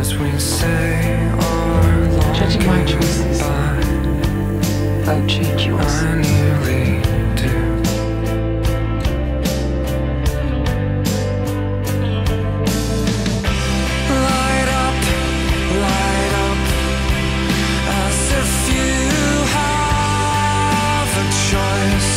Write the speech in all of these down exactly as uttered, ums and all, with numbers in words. as we say our long judging my choices, I'll change yours. I nearly do. Light up, light up, as if you have a choice.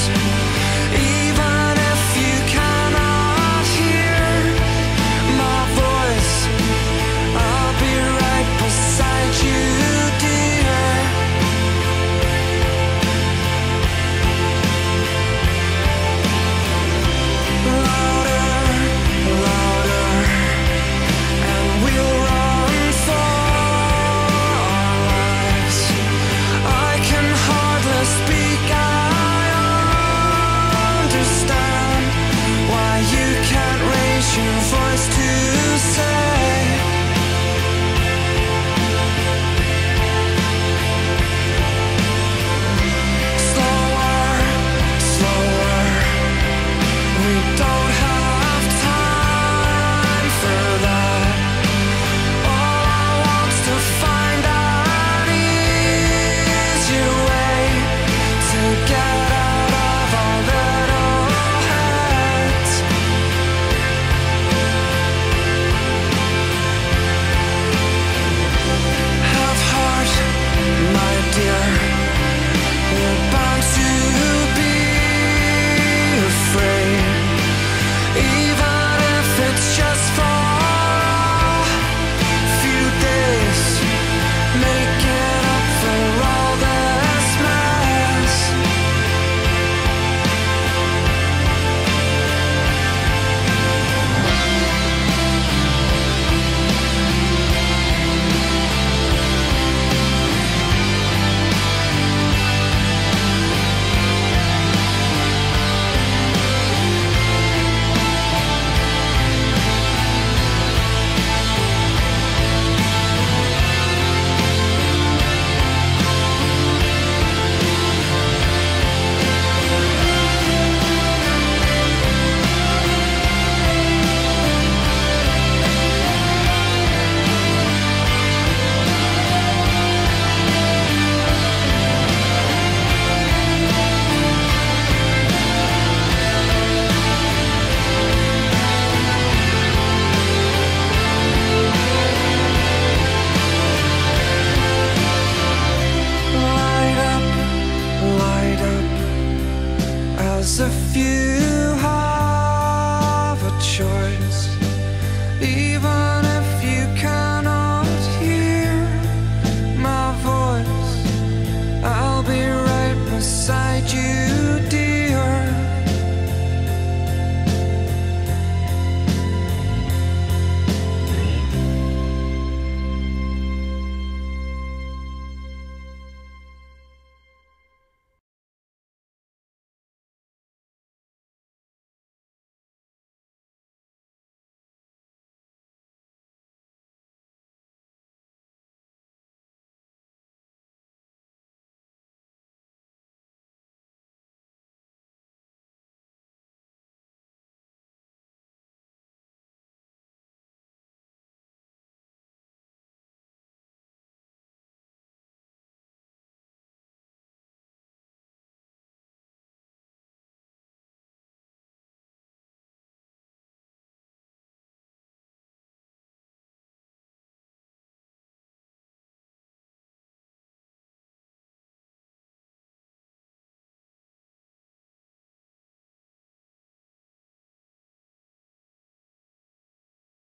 As if you have a choice.